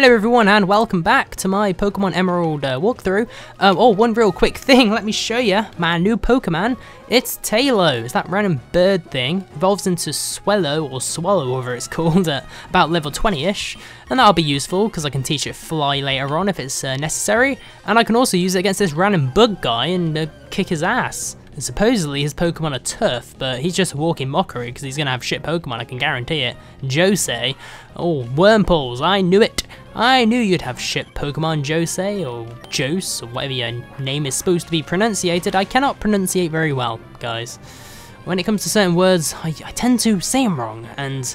Hello everyone and welcome back to my Pokemon Emerald walkthrough. Oh, one real quick thing, let me show you my new Pokemon. It's Taillow. It's that random bird thing. Evolves into Swellow, or Swallow, whatever it's called, at about level 20-ish. And that'll be useful because I can teach it Fly later on if it's necessary. And I can also use it against this random bug guy and kick his ass. And supposedly his Pokemon are tough, but he's just a walking mockery because he's going to have shit Pokemon, I can guarantee it. Jose. Oh, Wurmples, I knew it. I knew you'd have shit Pokemon, Jose, or Jose, or whatever your name is supposed to be pronunciated. I cannot pronunciate very well, guys. When it comes to certain words, I tend to say them wrong, and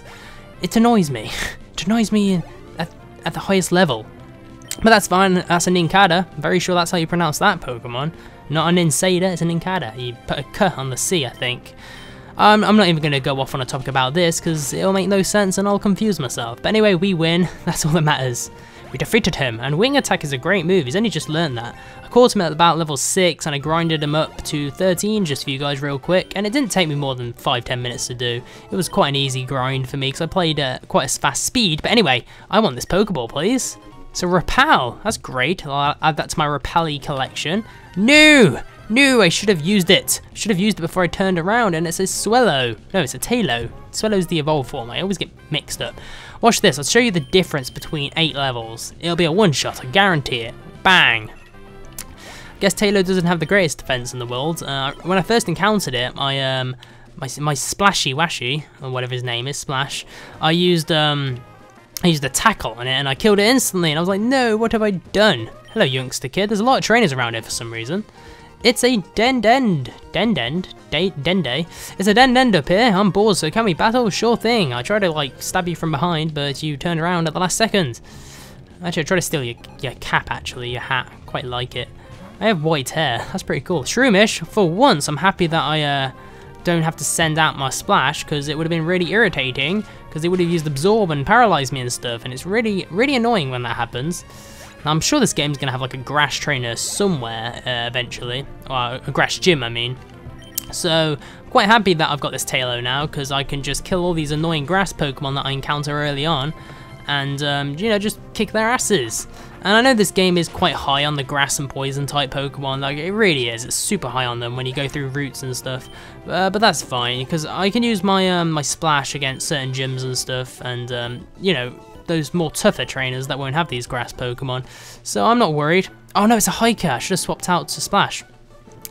it annoys me. It annoys me at the highest level. But that's fine, that's a Nincada. I'm very sure that's how you pronounce that Pokemon. Not an Nincada, it's a Nincada. You put a K on the C, I think. I'm not even going to go off on a topic about this because it'll make no sense and I'll confuse myself. But anyway, we win. That's all that matters. We defeated him, and Wing Attack is a great move. He's only just learned that. I caught him at about level 6 and I grinded him up to 13 just for you guys real quick, and it didn't take me more than 5-10 minutes to do. It was quite an easy grind for me because I played at quite a fast speed. But anyway, I want this Pokeball, please. So Repel, that's great. I'll add that to my Repel-y collection. No, I should have used it. I should have used it before I turned around, and it says Swellow. No, it's a Taillow. Swellow's the evolved form. I always get mixed up. Watch this. I'll show you the difference between 8 levels. It'll be a one-shot. I guarantee it. Bang. I guess Taillow doesn't have the greatest defense in the world. When I first encountered it, my Splashy Washy, or whatever his name is, Splash, I used a tackle on it, and I killed it instantly, and I was like, no, what have I done? Hello, youngster kid. There's a lot of trainers around here for some reason. It's a Dendend. It's a Dendend up here. I'm bored, so can we battle? Sure thing. I tried to, like, stab you from behind, but you turned around at the last second. Actually, I tried to steal your cap, actually, your hat. Quite like it. I have white hair. That's pretty cool. Shroomish, for once, I'm happy that I don't have to send out my Splash, because it would have been really irritating, because it would have used Absorb and paralyzed me and stuff, and it's really, really annoying when that happens. Now, I'm sure this game's going to have like a grass trainer somewhere eventually, or a grass gym, I mean. So I'm quite happy that I've got this Taillow now, because I can just kill all these annoying grass Pokemon that I encounter early on and, you know, just kick their asses. And I know this game is quite high on the grass and poison type Pokemon, like it really is. It's super high on them when you go through routes and stuff, but that's fine, because I can use my my Splash against certain gyms and stuff, and, you know, those more tougher trainers that won't have these grass Pokemon, so I'm not worried. Oh no, it's a Hiker. I should have swapped out to Splash.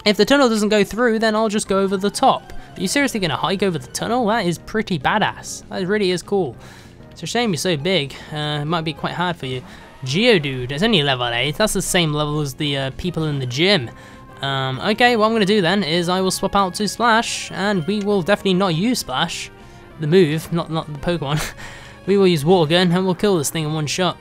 If the tunnel doesn't go through, then I'll just go over the top. Are you seriously going to hike over the tunnel? That is pretty badass. That really is cool. It's a shame you're so big. It might be quite hard for you. Geodude, it's only level 8. That's the same level as the people in the gym. Okay, what I'm going to do then is I will swap out to Splash, and we will definitely not use Splash. The move, not the Pokemon. We will use Water Gun, and we'll kill this thing in one shot.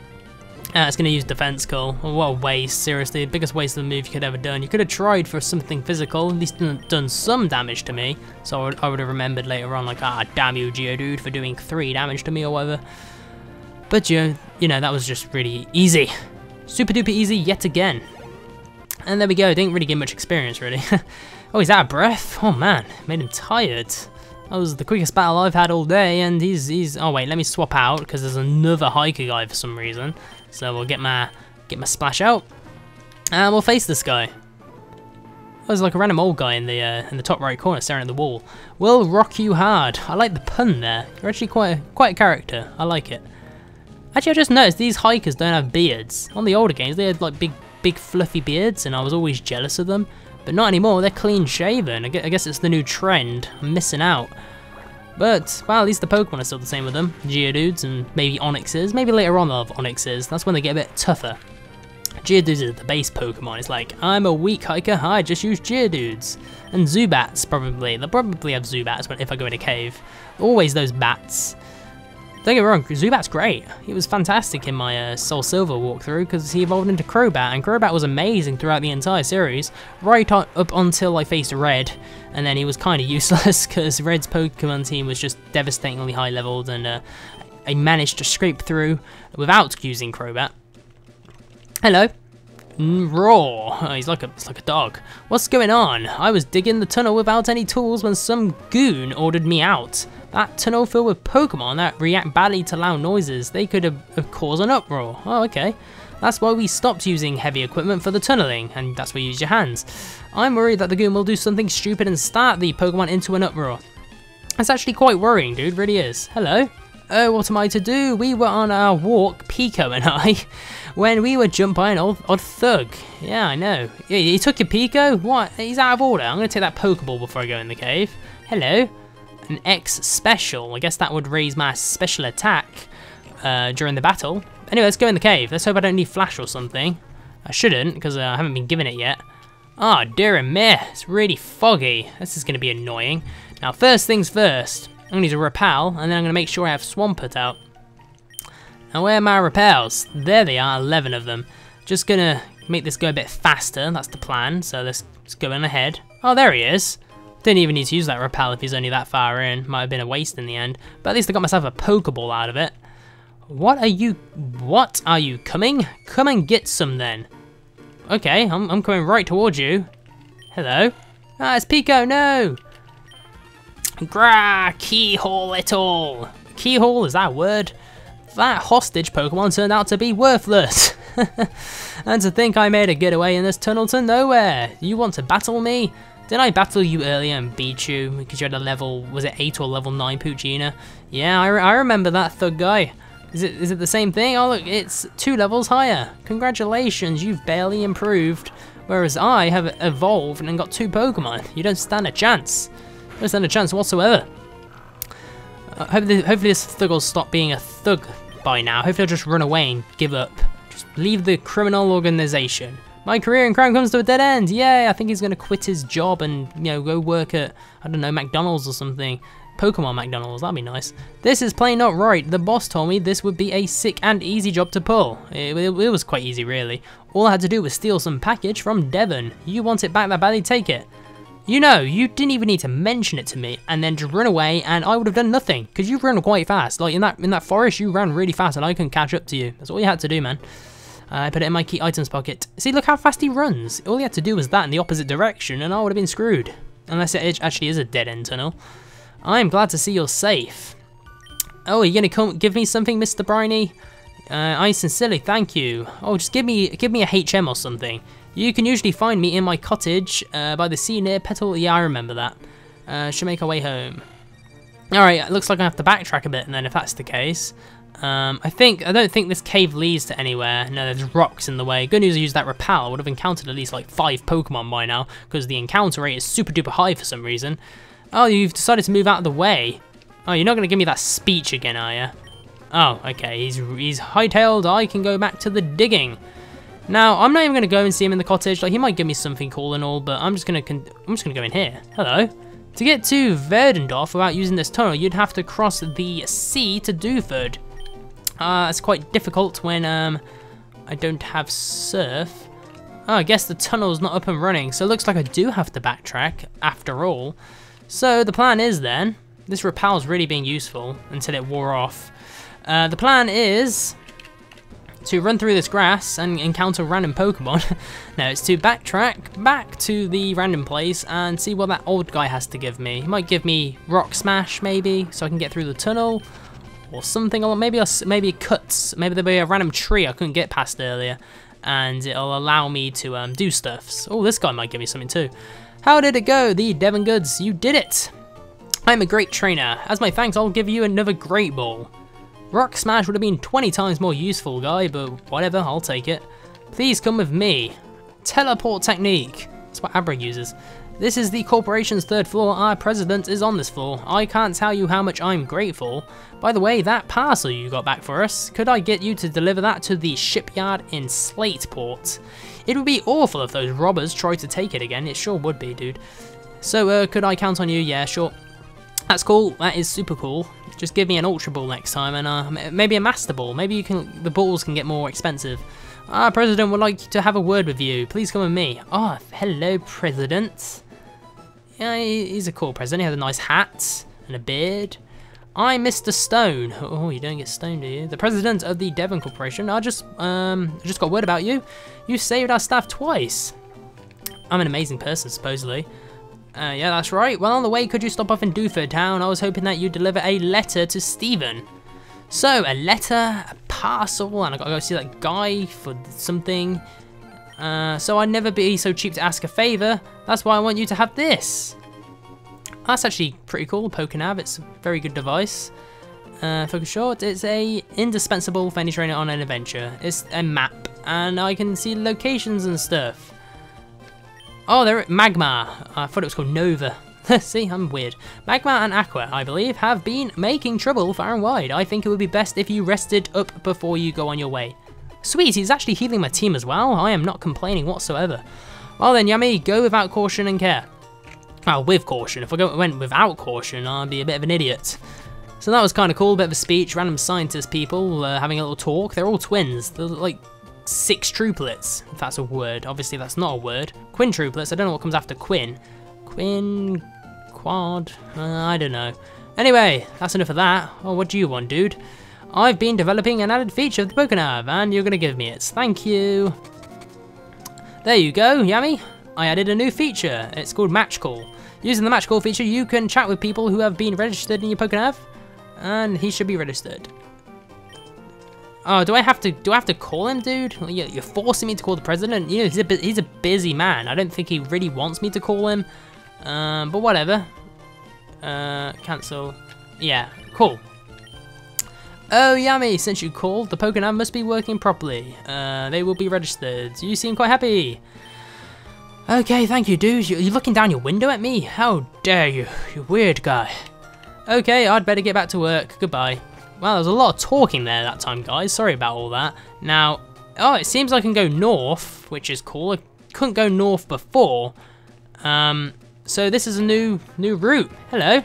It's going to use Defense Call. Oh, what a waste, seriously. The biggest waste of the move you could have ever done. You could have tried for something physical, at least done some damage to me. So I would have remembered later on, like, ah, damn you, Geodude, for doing 3 damage to me or whatever. But, you know, that was just really easy. Super duper easy yet again. And there we go. Didn't really get much experience, really. Oh, he's out of breath. Oh, man. Made him tired. That was the quickest battle I've had all day, and he's oh wait, let me swap out, because there's another Hiker guy for some reason. So we'll get my Splash out, and we'll face this guy. There's like a random old guy in the top right corner staring at the wall. We'll rock you hard. I like the pun there. You're actually quite a character. I like it. Actually, I just noticed these Hikers don't have beards. On the older games, they had like big fluffy beards, and I was always jealous of them. But not anymore, they're clean shaven. I guess it's the new trend. I'm missing out. But, well, at least the Pokemon are still the same with them. Geodudes and maybe Onyxes. Maybe later on they'll have Onyxes. That's when they get a bit tougher. Geodudes are the base Pokemon. It's like, I'm a weak Hiker, I just use Geodudes. And Zubats, probably. They'll probably have Zubats if I go in a cave. Always those bats. Don't get me wrong, Zubat's great. He was fantastic in my SoulSilver walkthrough because he evolved into Crobat, and Crobat was amazing throughout the entire series, right up until I faced Red, and then he was kind of useless because Red's Pokemon team was just devastatingly high leveled, and I managed to scrape through without using Crobat. Hello. Roar. Oh, he's like a dog. What's going on? I was digging the tunnel without any tools when some goon ordered me out. That tunnel filled with Pokemon that react badly to loud noises. They could cause an uproar. Oh, okay. That's why we stopped using heavy equipment for the tunneling, and that's why you use your hands. I'm worried that the goon will do something stupid and start the Pokemon into an uproar. That's actually quite worrying, dude, really is. Hello? Oh, what am I to do? We were on our walk, Pico and I, when we were jumped by an odd thug. Yeah, I know. You took your Pico? What? He's out of order. I'm going to take that Pokeball before I go in the cave. Hello? An X special. I guess that would raise my special attack during the battle. Anyway, let's go in the cave. Let's hope I don't need flash or something. I shouldn't, because I haven't been given it yet. Ah, dear me, it's really foggy. This is going to be annoying. Now, first things first. I'm going to need a repel, and then I'm going to make sure I have Swampert out. Now, where are my repels? There they are, 11 of them. Just going to make this go a bit faster. That's the plan, so let's go in ahead. Oh, there he is. Didn't even need to use that repel if he's only that far in. Might have been a waste in the end. But at least I got myself a Pokeball out of it. What are you coming? Come and get some then. Okay, I'm coming right towards you. Hello. Ah, it's Pico, no! Grah, keyhole it all. Keyhole, is that a word? That hostage Pokemon turned out to be worthless. And to think I made a getaway in this tunnel to nowhere. You want to battle me? Didn't I battle you earlier and beat you because you had a level, was it 8 or level 9 Poochina? Yeah, I remember that thug guy. Is it the same thing? Oh look, it's 2 levels higher. Congratulations, you've barely improved. Whereas I have evolved and got 2 Pokemon. You don't stand a chance. You don't stand a chance whatsoever. Hopefully this thug will stop being a thug by now. Hopefully I'll just run away and give up. Just leave the criminal organization. My career in crime comes to a dead end. Yay, I think he's going to quit his job and, you know, go work at, I don't know, McDonald's or something. Pokemon McDonald's, that'd be nice. This is plain not right. The boss told me this would be a sick and easy job to pull. It was quite easy, really. All I had to do was steal some package from Devon. You want it back that badly, take it. You know, you didn't even need to mention it to me and then just run away and I would have done nothing because you've run quite fast. Like in that forest, you ran really fast and I couldn't catch up to you. That's all you had to do, man. I put it in my key items pocket. See, look how fast he runs. All he had to do was that in the opposite direction and I would have been screwed. Unless it actually is a dead end tunnel. I'm glad to see you're safe. Oh, are you gonna come give me something, Mr. Briney? I sincerely thank you. Oh, just give me a HM or something. You can usually find me in my cottage by the sea near Petal. Yeah, I remember that. Should make our way home. All right, it looks like I have to backtrack a bit, and then if that's the case, I don't think this cave leads to anywhere. No, there's rocks in the way. Good news, I used that repel. I would have encountered at least like 5 Pokemon by now because the encounter rate is super duper high for some reason. Oh, you've decided to move out of the way. Oh, you're not going to give me that speech again, are you? Oh, okay, he's hightailed. I can go back to the digging. Now, I'm not even going to go and see him in the cottage. Like, he might give me something cool and all, but I'm just going to go in here. Hello. To get to Verdendorf without using this tunnel, you'd have to cross the sea to Dewford. It's quite difficult when I don't have surf. Oh, I guess the tunnel's not up and running, so it looks like I do have to backtrack after all. So the plan is then, this repel's really being useful until it wore off. The plan is to run through this grass and encounter random Pokemon. No, it's to backtrack back to the random place and see what that old guy has to give me. He might give me Rock Smash maybe, so I can get through the tunnel or something. Or maybe cuts, maybe there'll be a random tree I couldn't get past earlier and it'll allow me to do stuffs. Oh, this guy might give me something too. How did it go, the Devon Goods? You did it! I'm a great trainer. As my thanks, I'll give you another Great Ball. Rock Smash would have been 20 times more useful, guy, but whatever, I'll take it. Please come with me. Teleport technique. That's what Abra uses. This is the corporation's 3rd floor. Our president is on this floor. I can't tell you how much I'm grateful. By the way, that parcel you got back for us, could I get you to deliver that to the shipyard in Slateport? It would be awful if those robbers tried to take it again. It sure would be, dude. So, could I count on you? Yeah, sure. That's cool. That is super cool. Just give me an Ultra Ball next time and maybe a Master Ball. Maybe you can. The balls can get more expensive. Our President would like to have a word with you. Please come with me. Ah, oh, hello, President. Yeah, he's a cool president. He has a nice hat and a beard. I'm Mr. Stone. Oh, you don't get stoned, do you? The president of the Devon Corporation. I just got word about you. You saved our staff twice. I'm an amazing person, supposedly. Yeah, that's right. Well, on the way, could you stop off in Dewford Town? I was hoping that you'd deliver a letter to Steven. So, a letter, a parcel, and I gotta go see that guy for something. So I'd never be so cheap to ask a favour. That's why I want you to have this. That's actually pretty cool, PokéNav. It's a very good device. For short, it's a indispensable for any trainer on an adventure. It's a map, and I can see locations and stuff. Oh, they're at Magma. I thought it was called Nova. See, I'm weird. Magma and Aqua, I believe, have been making trouble far and wide. I think it would be best if you rested up before you go on your way. Sweet, he's actually healing my team as well. I am not complaining whatsoever. Well then, Yami, go without caution and care. Well, with caution. If I went without caution, I'd be a bit of an idiot. So that was kind of cool, a bit of a speech, random scientist people having a little talk. They're all twins. They're like six triplets, if that's a word. Obviously, that's not a word. Quintuplets, I don't know what comes after Quin. Quin, quad, I don't know. Anyway, that's enough of that. Oh, what do you want, dude? I've been developing an added feature of the PokéNav, and you're going to give me it. Thank you. There you go, Yami. I added a new feature. It's called Match Call. Using the Match Call feature, you can chat with people who have been registered in your PokéNav. And he should be registered. Oh, do I have to call him, dude? You're forcing me to call the president. You know, he's a busy man. I don't think he really wants me to call him. But whatever. Cancel. Yeah, cool. Oh, Yami, since you called, the PokéNav must be working properly. They will be registered. You seem quite happy. Okay, thank you, dude. You're looking down your window at me? How dare you, you weird guy. Okay, I'd better get back to work. Goodbye. Wow, there was a lot of talking there that time, guys. Sorry about all that. Now, oh, it seems I can go north, which is cool. I couldn't go north before. So this is a new route. Hello.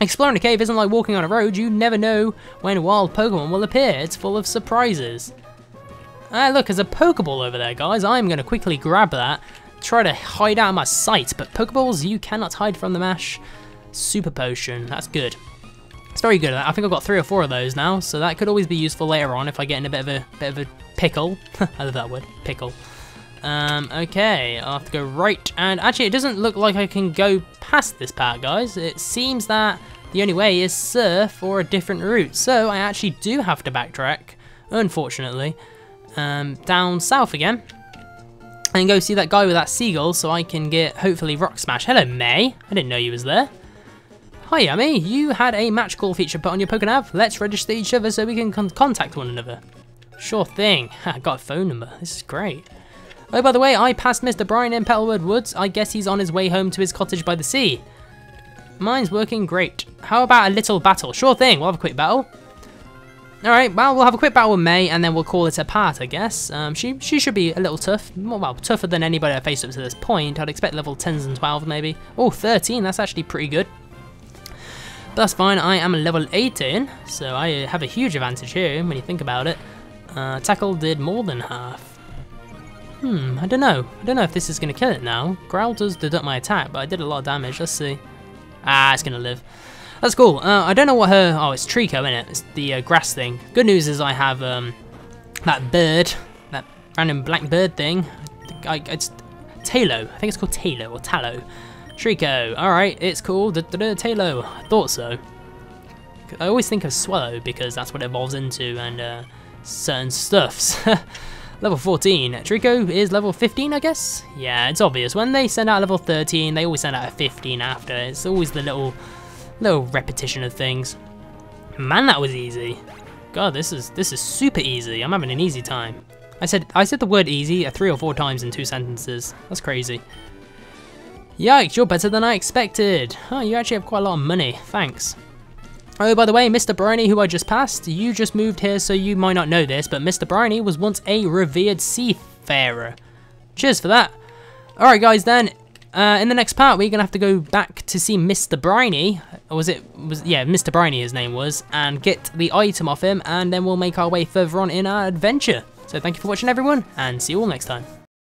Exploring a cave isn't like walking on a road. You never know when wild Pokemon will appear. It's full of surprises. Ah, look, there's a Pokeball over there, guys. I'm going to quickly grab that. Try to hide out of my sight, but Pokeballs, you cannot hide from the mash. Super potion, that's good. It's very good. I think I've got 3 or 4 of those now, so that could always be useful later on if I get in a bit of a pickle. I love that word, pickle. Okay, I'll have to go right, and actually it doesn't look like I can go past this part, guys. It seems that the only way is surf or a different route, so I actually do have to backtrack, unfortunately, down south again, and go see that guy with that seagull so I can get, hopefully, Rock Smash. Hello, May. I didn't know you was there. Hi, Yami. You had a match call feature put on your PokéNav. Let's register each other so we can contact one another. Sure thing. I got a phone number. This is great. Oh, by the way, I passed Mr. Briney in Petalwood Woods. I guess he's on his way home to his cottage by the sea. Mine's working great. How about a little battle? Sure thing. We'll have a quick battle. Alright, well, we'll have a quick battle with May, and then we'll call it a part, I guess. She should be a little tough. Well, tougher than anybody I faced up to this point. I'd expect level 10s and 12, maybe. Oh, 13. That's actually pretty good. That's fine, I am level 18, so I have a huge advantage here when you think about it. Tackle did more than half. I don't know. I don't know if this is going to kill it now. Growl does deduct my attack, but I did a lot of damage. Let's see. Ah, it's going to live. That's cool. I don't know what her... Oh, it's Treecko, isn't it? It's the grass thing. Good news is I have that bird, that random black bird thing. It's Taillow. I think it's called Taillow or Tallow. Treecko, alright, it's cool. Taillow, I thought so. I always think of Swellow because that's what it evolves into and certain stuffs. Level 14. Treecko is level 15, I guess? Yeah, it's obvious. When they send out level 13, they always send out a 15 after. It's always the little repetition of things. Man, that was easy. God, this is super easy. I'm having an easy time. I said the word easy 3 or 4 times in 2 sentences. That's crazy. Yikes, you're better than I expected. Oh, you actually have quite a lot of money. Thanks. Oh, by the way, Mr. Briney, who I just passed, you just moved here, so you might not know this, but Mr. Briney was once a revered seafarer. Cheers for that. Alright, guys, then, in the next part, we're going to have to go back to see Mr. Briney. Yeah, Mr. Briney, his name was, and get the item off him, and then we'll make our way further on in our adventure. So thank you for watching, everyone, and see you all next time.